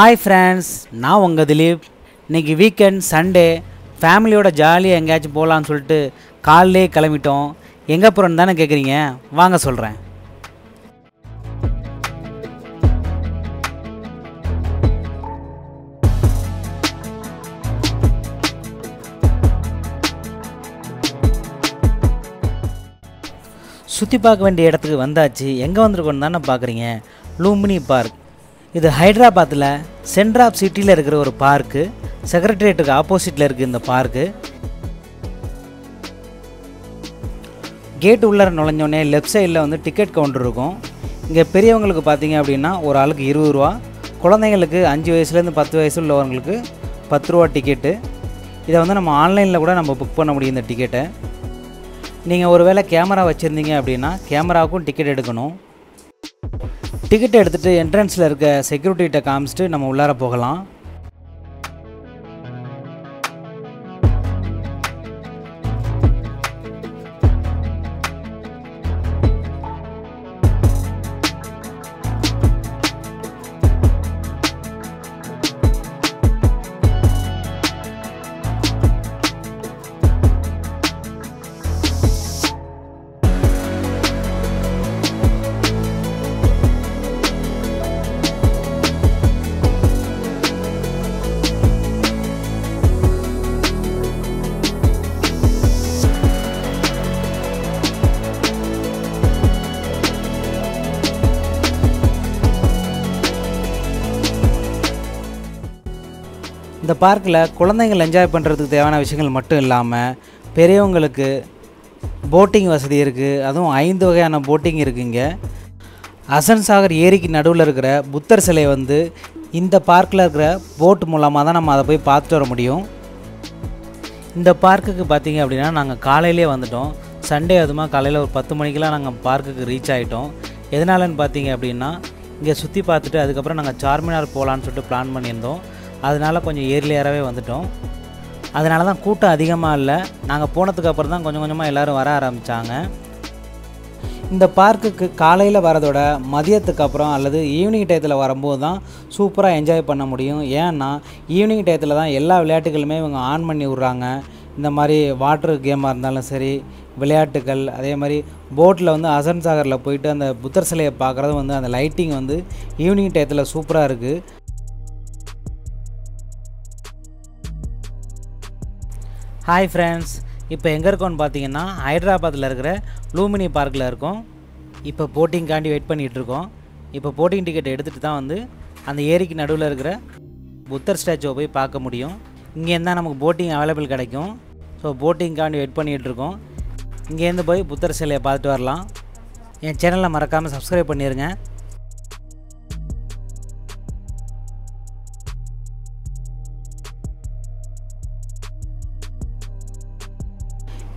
Hi friends, now I'm going to weekend, Sunday, family is jolly and catch ball and salt, Kale, Kalamito, Yenga Purandana Gagringa, Wanga Solra. Suthi Park went to Vandachi, Yenga Andrukondana Bakringa, Lumbini Park. This is Hyderabad, the center of the city, a park, the secretariat is opposite the park. The gate is on the left side, the ticket counter. If you see a person, you can see a person. If you see a person, you can see a ticket. This is online. If you have a camera, ticket at the entrance security at comes to Namulara Pogala. The park la kulandaingal enjoy பண்றதுக்கு தேவையான விஷயங்கள் மட்டும் இல்லாம பெரியவங்களுக்கு boating வசதி இருக்கு அதுவும் 5 வகையான போட்டிங் இருக்குங்க அசன் சாகர் ஏரிக்கு நடுவுல இருக்கிற புத்தர் சிலை வந்து இந்த பார்க்ல இருக்கிற போட் மூலமா தான் நம்ம அத போய் பார்த்துட்டு வர முடியும் இந்த பார்க்குக்கு பாத்தீங்க அப்படினா நாங்க காலையிலே வந்துட்டோம் சண்டே அதுமா காலையில ஒரு 10 மணிக்குலாம் நாங்க பார்க்குக்கு ரீச் ஆயிட்டோம் எதனாலன்னு பாத்தீங்க அப்படினா இங்க சுத்தி பார்த்துட்டு அதுக்கு அப்புறம் நாங்க சார்மினார் போலாம்னு சொல்லிட்டு பிளான் பண்ணியிருந்தோம் அதனால கொஞ்சம் ஏர்லியராவே வந்துட்டோம் அதனால தான் கூட்டம் அதிகமா இல்ல நாங்க போனதுக்கு அப்புறம் தான் கொஞ்சம் கொஞ்சமா எல்லாரும் வர ஆரம்பிச்சாங்க இந்த பார்க்குக்கு காலையில வரதோட மதியத்துக்கு அப்புறம் அல்லது ஈவினிங் டைத்துல வரும்போது தான் சூப்பரா என்ஜாய் பண்ண முடியும் ஏன்னா ஈவினிங் டைத்துல தான் எல்லா விளையாட்டுகளுமே இவங்க ஆன் பண்ணி விடுறாங்க இந்த மாதிரி வாட்டர் கேமா இருந்தாலும் சரி விளையாட்டுகள் அதே மாதிரி போட்ல வந்து அசன் சாகர்ல போயிடு அந்த புத்தர் சிலையை பார்க்கறது வந்து அந்த லைட்டிங் வந்து ஈவினிங் டைத்துல சூப்பரா இருக்கு Hi friends, இப்போ எங்க இருக்கோம் பாத்தீங்கன்னா ஹைதராபாத்ல இருக்கிற லூமினி பார்க்ல இருக்கோம். இப்போ போட்டிங் காண்டி வெயிட் பண்ணிட்டு இருக்கோம். இப்போ போட்டிங் டிக்கெட் எடுத்துட்டு தான் வந்து அந்த ஏரிக்கு நடுவுல இருக்கிற புத்தர் ஸ்டாச்சுவை போய் பார்க்க முடியும். இங்க இருந்தா நமக்கு போட்டிங் அவேலபிள் கிடைக்கும். சோ போட்டிங் காண்டி வெயிட் பண்ணிட்டு இருக்கோம். இங்க இருந்து போய் புத்தர் சிலையை பார்த்துட்டு வரலாம். என் சேனலை மறக்காம சப்ஸ்கிரைப் பண்ணிருங்க.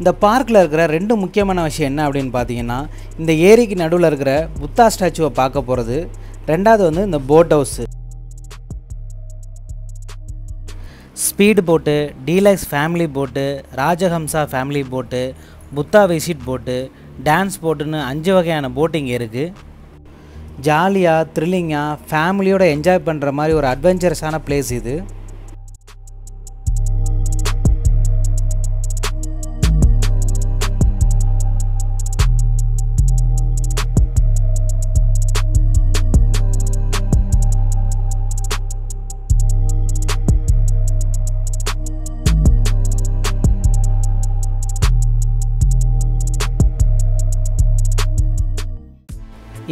இந்த பார்க்ல இருக்கிற ரெண்டு முக்கியமான விஷயம் என்ன அப்படினு பாத்தீங்கன்னா இந்த ஏரிக்கு நடுவுல இருக்கிற புத்தா ஸ்டாச்சுவை பார்க்க போறது இரண்டாவது வந்து இந்த boat house speed boat deluxe family boat Rajahamsa family boat Buddha visit boat dance போட்னு 5 வகையான போட்டிங் இருக்கு ஜாலியா த்ரில்லிங்கா ஃபேமிலியோட என்ஜாய் பண்ற மாதிரி ஒரு அட்வென்ச்சரஸான பிளேஸ் இது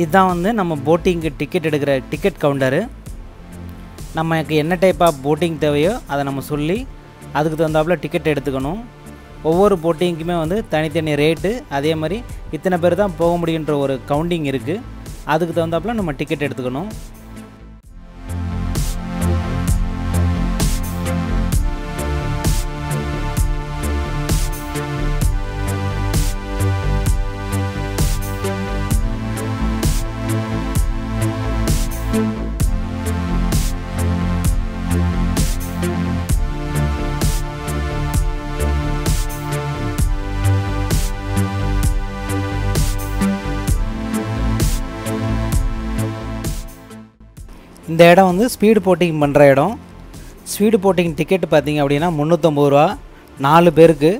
இதான் வந்து நம்ம போட்டிங்க்கு டிக்கெட் எடுக்கிற டிக்கெட் கவுண்டர் நமக்கு என்ன டைப் ஆஃப் போட்டிங் தேவையோ அதை நம்ம சொல்லி அதுக்கு தகுந்தாப்புல டிக்கெட் எடுத்துக்கணும் ஒவ்வொரு போட்டிங்குமே வந்து தனித்தனி ரேட் அதே மாதிரி இத்தனை பேர் தான் போக முடியும்ன்ற ஒரு கவுண்டிங் இருக்கு அதுக்கு தகுந்தாப்புல நம்ம டிக்கெட் எடுத்துக்கணும் இந்த இடம் வந்து ஸ்பீடு போட்டிங் பண்ணுற இடம். ஸ்பீடு போட்டிங் டிக்கெட் பார்த்திங்க அப்படின்னா 350 ரூபா 4 பேருக்கு.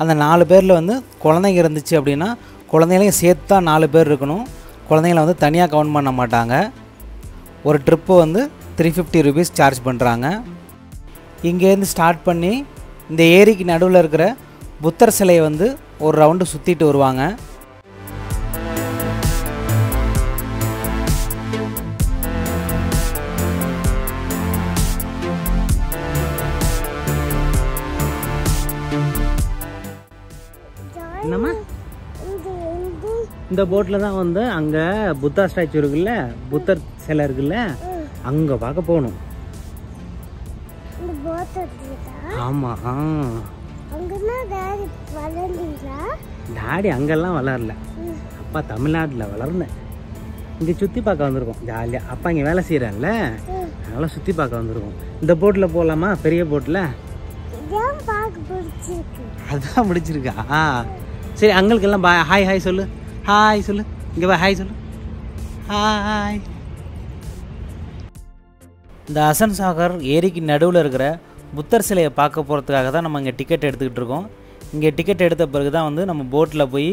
அந்த 4 பேரில் வந்து குழந்தைங்க இருந்துச்சு அப்படின்னா குழந்தைகளையும் சேர்த்து தான் 4 பேர் இருக்கணும். குழந்தைங்கள வந்து தனியாக கவுண்ட் பண்ண மாட்டாங்க. ஒரு ட்ரிப்பு வந்து 350 ரூபீஸ் சார்ஜ் பண்ணுறாங்க. இங்கேருந்து ஸ்டார்ட் பண்ணி இந்த ஏரிக்கு நடுவில் இருக்கிற புத்தர் சிலையை வந்து ஒரு ரவுண்டு சுற்றிட்டு வருவாங்க. இந்த போட்டில் தான் வந்து அங்கே புத்தா ஸ்டாச்சு இருக்குல்ல, புத்தர் சிலை இருக்குல்ல, அங்கே பார்க்க போகணும். ஆமாம், டாடி அங்கெல்லாம் வளரல, அப்பா தமிழ்நாட்டில் வளர்ந்தேன். இங்கே சுற்றி பார்க்க வந்திருக்கோம் ஜாலியாக. அப்பா இங்கே வேலை செய்கிறான்ல, அதெல்லாம் சுற்றி பார்க்க வந்திருக்கோம். இந்த போட்டில் போகலாமா? பெரிய போட்டில் அதான் முடிச்சிருக்கா. சரி, அங்களுக்கெல்லாம் பாய் ஹாய் ஹாய் சொல்லு, ஹாய் சொல்லு, இங்கே பாய் ஹாய் சொல்லு, ஹாய். இந்த அசன் சாகர் ஏரிக்கு நடுவில் இருக்கிற புத்தர் சிலையை பார்க்க போகிறதுக்காக தான் நம்ம இங்கே டிக்கெட் எடுத்துக்கிட்டு இருக்கோம். இங்கே டிக்கெட் எடுத்த பிறகு தான் வந்து நம்ம போட்டில் போய்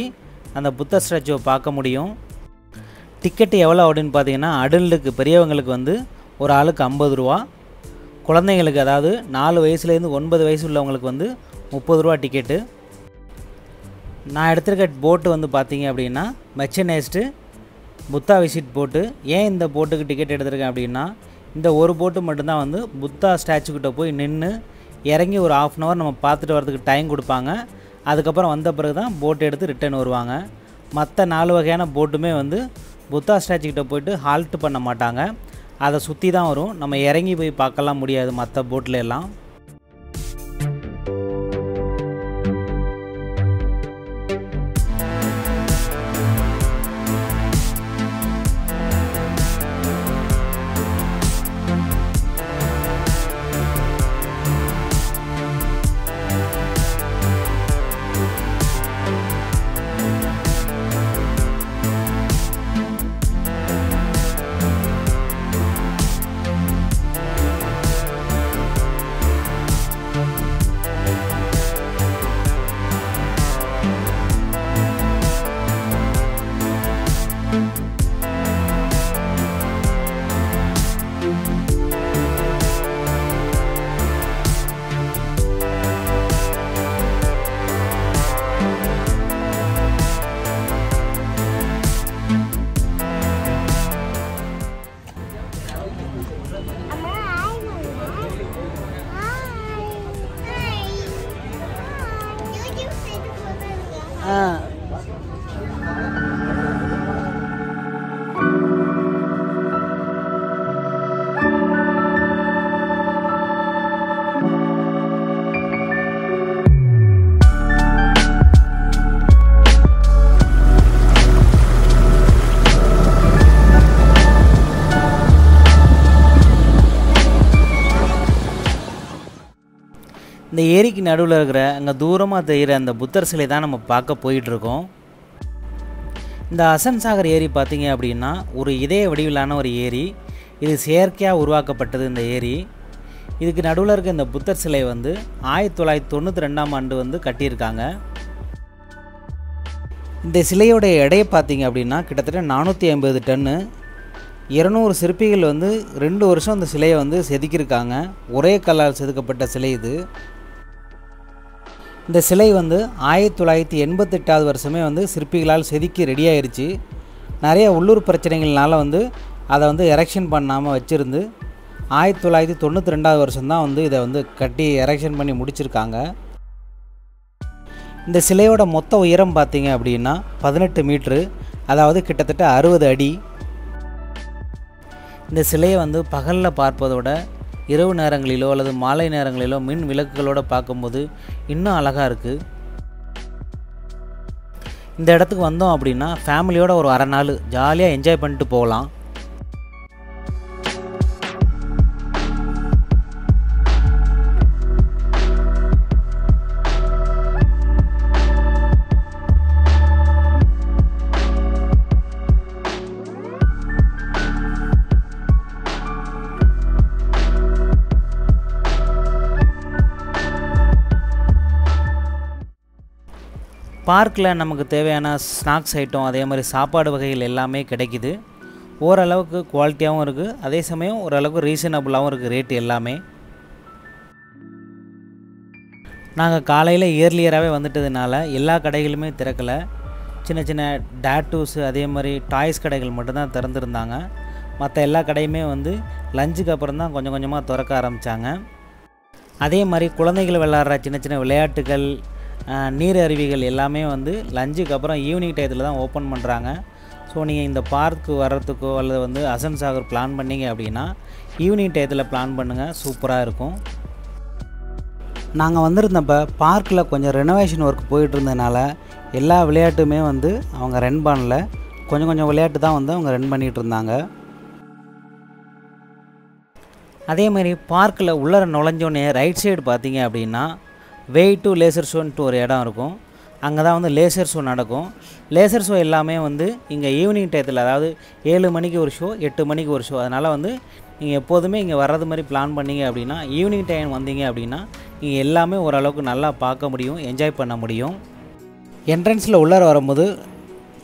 அந்த புத்தர் ஸ்டாச்சுவை பார்க்க முடியும். டிக்கெட்டு எவ்வளோ அப்படின்னு பார்த்தீங்கன்னா அடல்ட்டுக்கு பெரியவங்களுக்கு வந்து ஒரு ஆளுக்கு 50 ரூபா, குழந்தைங்களுக்கு அதாவது 4 வயசுலேருந்து 9 வயசு உள்ளவங்களுக்கு வந்து 30 ரூபா டிக்கெட்டு. நான் எடுத்துருக்க போட்டு வந்து பார்த்தீங்க அப்படின்னா மெச்சனைஸ்டு புத்தா விசிட் போட்டு. ஏன் இந்த போட்டுக்கு டிக்கெட் எடுத்திருக்கேன் அப்படின்னா இந்த ஒரு போட்டு மட்டும்தான் வந்து புத்தா ஸ்டாச்சுக்கிட்ட போய் நின்று இறங்கி ஒரு 1/2 hour நம்ம பார்த்துட்டு வரதுக்கு டைம் கொடுப்பாங்க. அதுக்கப்புறம் வந்த பிறகு தான் போட் எடுத்து ரிட்டர்ன் வருவாங்க. மற்ற 4 வகையான போட்டுமே வந்து புத்தா ஸ்டாச்சுக்கிட்ட போய்ட்டு ஹால்ட் பண்ண மாட்டாங்க, அதை சுற்றி தான் வரும். நம்ம இறங்கி போய் பார்க்கலாம் முடியாது மற்ற போட்டில் எல்லாம். இந்த ஏரிக்கு நடுவில் இருக்கிற அங்கே தூரமாக தெரிகிற அந்த புத்தர் சிலை தான் நம்ம பார்க்க போயிட்டுருக்கோம். இந்த அசன் சாகர் ஏரி பார்த்திங்க அப்படின்னா ஒரு இதய வடிவிலான ஒரு ஏரி. இது செயற்கையாக உருவாக்கப்பட்டது இந்த ஏரி. இதுக்கு நடுவில் இருக்கிற இந்த புத்தர் சிலை வந்து 1992ஆம் ஆண்டு வந்து கட்டியிருக்காங்க. இந்த சிலையோடைய எடையை பார்த்திங்க அப்படின்னா கிட்டத்தட்ட 450 டன்னு. 200 சிற்பிகள் வந்து 2 வருஷம் இந்த சிலையை வந்து செதுக்கியிருக்காங்க. ஒரே கல்லால் செதுக்கப்பட்ட சிலை இது. இந்த சிலை வந்து 1988ஆவது வருஷமே வந்து சிற்பிகளால் செதுக்கி ரெடியாகிருச்சு. நிறைய உள்ளூர் பிரச்சனைகள்னால வந்து அதை வந்து எரெக்ஷன் பண்ணாமல் வச்சுருந்து 1992ஆவது வருஷம்தான் வந்து இதை வந்து கட்டி எரெக்ஷன் பண்ணி முடிச்சிருக்காங்க. இந்த சிலையோட மொத்த உயரம் பார்த்திங்க அப்படின்னா 18 மீட்ரு, அதாவது கிட்டத்தட்ட 60 அடி. இந்த சிலையை வந்து பகலில் பார்ப்பதோட இரவு நேரங்களிலோ அல்லது மாலை நேரங்களிலோ மின் விளக்குகளோடு பார்க்கும்போது இன்னும் அழகாக இருக்குது. இந்த இடத்துக்கு வந்தோம் அப்படின்னா ஃபேமிலியோட ஒரு 1/2 நாள் ஜாலியாக என்ஜாய் பண்ணிட்டு போகலாம். பார்க்கில் நமக்கு தேவையான ஸ்நாக்ஸ் ஐட்டம் அதே மாதிரி சாப்பாடு வகைகள் எல்லாமே கிடைக்குது. ஓரளவுக்கு குவாலிட்டியாகவும் இருக்குது, அதே சமயம் ஓரளவுக்கு ரீசனபுளாகவும் இருக்குது ரேட் எல்லாமே. நாங்கள் காலையில் ஏர்லியராகவே வந்துட்டதுனால எல்லா கடைகளுமே திறக்கலை. சின்ன சின்ன டேட்டூஸு அதே மாதிரி டாய்ஸ் கடைகள் மட்டும்தான் திறந்துருந்தாங்க. மற்ற எல்லா கடையுமே வந்து லஞ்சுக்கு அப்புறம் தான் கொஞ்சம் கொஞ்சமாக திறக்க ஆரம்பித்தாங்க. அதே மாதிரி குழந்தைகள் விளையாடுற சின்ன சின்ன விளையாட்டுகள், நீர் அருவிகள் எல்லாமே வந்து லஞ்சுக்கு அப்புறம் ஈவினிங் டயத்தில் தான் ஓப்பன் பண்ணுறாங்க. ஸோ நீங்கள் இந்த பார்க்கு வர்றதுக்கோ அல்லது வந்து அசன் சாகர் பிளான் பண்ணிங்க அப்படின்னா ஈவினிங் டயத்தில் பிளான் பண்ணுங்கள், சூப்பராக இருக்கும். நாங்கள் வந்திருந்தப்ப பார்க்கில் கொஞ்சம் ரெனோவேஷன் ஒர்க் போயிட்டு இருந்ததுனால எல்லா விளையாட்டுமே வந்து அவங்க ரன் பண்ணல, கொஞ்சம் கொஞ்சம் விளையாட்டு தான் வந்து அவங்க ரன் பண்ணிகிட்டு இருந்தாங்க. அதேமாதிரி பார்க்கில் உள்ளே நுழைஞ்சோடனே ரைட் சைடு பார்த்தீங்க அப்படின்னா வே டு லேசர் ஷோன்ட்டு ஒரு இடம் இருக்கும். அங்கே தான் வந்து லேசர் ஷோ நடக்கும். லேசர் ஷோ எல்லாமே வந்து இங்கே ஈவினிங் டயத்தில், அதாவது 7 மணிக்கு ஒரு ஷோ, 8 மணிக்கு ஒரு ஷோ. அதனால் வந்து நீங்கள் எப்போதுமே இங்கே வர்றது மாதிரி பிளான் பண்ணிங்க அப்படின்னா ஈவினிங் டைம் வந்தீங்க அப்படின்னா நீங்கள் எல்லாமே ஓரளவுக்கு நல்லா பார்க்க முடியும், என்ஜாய் பண்ண முடியும். என்ட்ரன்ஸில் உள்ளே வரும்போது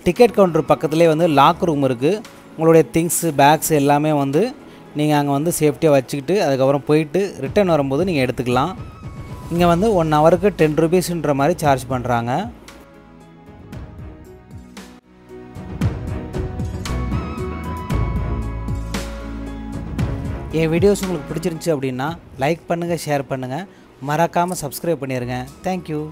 டிக்கெட் கவுண்டர் பக்கத்துலேயே வந்து லாக் ரூம் இருக்குது. உங்களுடைய திங்ஸு பேக்ஸ் எல்லாமே வந்து நீங்கள் அங்கே வந்து சேஃப்டியாக வச்சுக்கிட்டு அதுக்கப்புறம் போயிட்டு ரிட்டர்ன் வரும்போது நீங்கள் எடுத்துக்கலாம். இங்கே வந்து 1 ஹவருக்கு 10 ரூபீஸ்ன்ற மாதிரி சார்ஜ் பண்ணுறாங்க. என் வீடியோஸ் உங்களுக்கு பிடிச்சிருந்துச்சி அப்படின்னா லைக் பண்ணுங்கள், ஷேர் பண்ணுங்கள், மறக்காமல் சப்ஸ்கிரைப் பண்ணிடுங்க. தேங்க்யூ.